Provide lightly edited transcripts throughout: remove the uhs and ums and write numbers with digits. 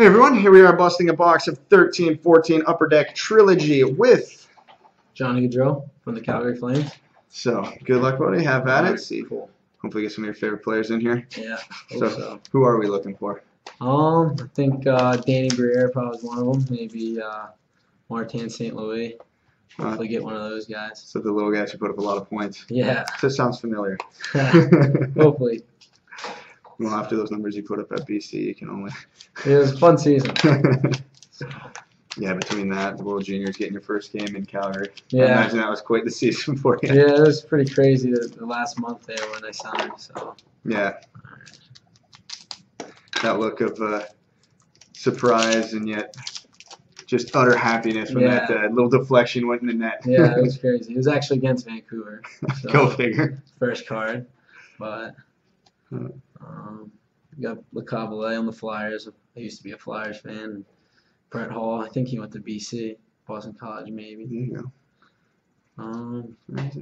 Hey everyone, here we are busting a box of 13-14 Upper Deck Trilogy with Johnny Gaudreau from the Calgary Flames. So, good luck, buddy. Have at it. See, cool. Hopefully get some of your favorite players in here. Yeah. So, who are we looking for? I think Danny Briere probably was one of them. Maybe Martin St. Louis. Hopefully get one of those guys. So the little guys who put up a lot of points. Yeah. That sounds familiar. Hopefully. Well, after those numbers you put up at BC, you can only... It was a fun season. Yeah, between that, the World Juniors getting your first game in Calgary. Yeah. I imagine that was quite the season for you. Yeah, it was pretty crazy the last month there when I signed, so... Yeah. That look of surprise and yet just utter happiness when that little deflection went in the net. Yeah, it was crazy. It was actually against Vancouver. So go figure. First card, but... we got LeCavalier on the Flyers. I used to be a Flyers fan. Brett Hall, I think he went to BC, Boston College maybe. There you go.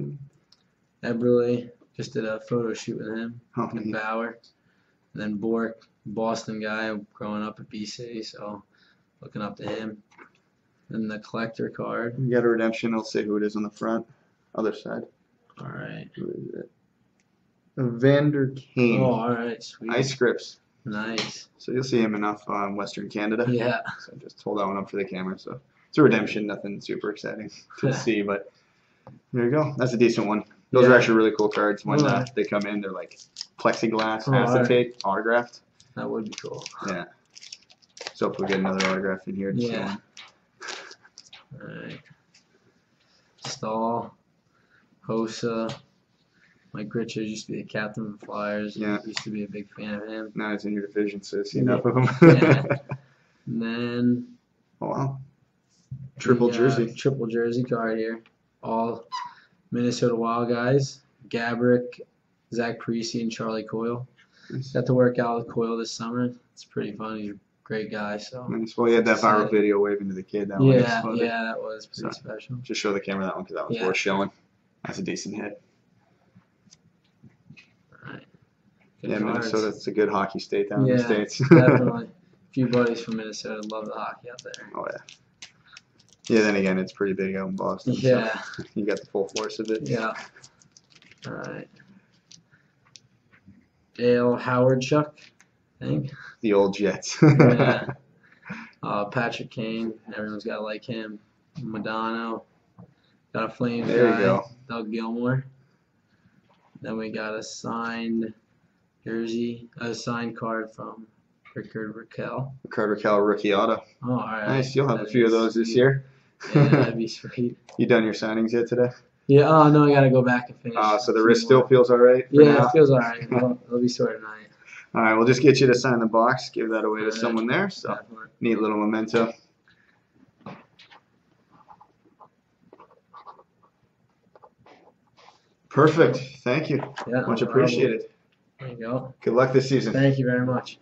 Eberle, just did a photo shoot with him. Oh, and Bauer. And then Bork, Boston guy growing up at BC, so looking up to him. And the collector card. You got a redemption, I'll say who it is on the front. Other side. Alright. Who is it? Vander King. Oh, all right, sweet. Ice Grips. Nice. So you'll see him enough on Western Canada. Yeah. So just hold that one up for the camera. So it's a redemption, nothing super exciting to see, but there you go. That's a decent one. Those are actually really cool cards. When they come in, they're like plexiglass, acetate, autographed. That would be cool. Yeah. So hopefully we'll get another autograph in here. Yeah. All right. Stall. Hossa. Mike Richards used to be the captain of the Flyers. Yeah. Used to be a big fan of him. Now he's in your division, so see enough of him. And then... Oh, wow. Triple jersey. Triple jersey card here. All Minnesota Wild guys. Gabrick, Zach Parise, and Charlie Coyle. Nice. Got to work out with Coyle this summer. It's pretty fun. He's a great guy. So. Nice. Well, he had that viral video waving to the kid. That one. Yeah, that was pretty special. Just show the camera that one because that was worth showing. That's a decent hit. Good Minnesota, it's a good hockey state down in the States. Definitely. A few buddies from Minnesota love the hockey out there. Oh, yeah. Yeah, then again, it's pretty big out in Boston. Yeah. So you got the full force of it. Yeah. All right. Dale Howard Chuck, I think. The old Jets. Yeah. Patrick Kane, everyone's got to like him. Madano. Got a Flames guy. There you go. Doug Gilmour. Then we got a signed... jersey, a signed card from Rickard Rakell. Rickard Rakell rookie auto. Oh, all right. Nice. You'll have a few of those this year. Yeah, that'd be sweet. You done your signings yet today? Yeah. Oh no, I gotta go back and finish. So the wrist still feels all right? Yeah, it feels all right. It'll be sore tonight. All right, we'll just get you to sign the box. Give that away to someone there. So neat little memento. Perfect. Thank you. Yeah, much appreciated. There you go. Good luck this season. Thank you very much.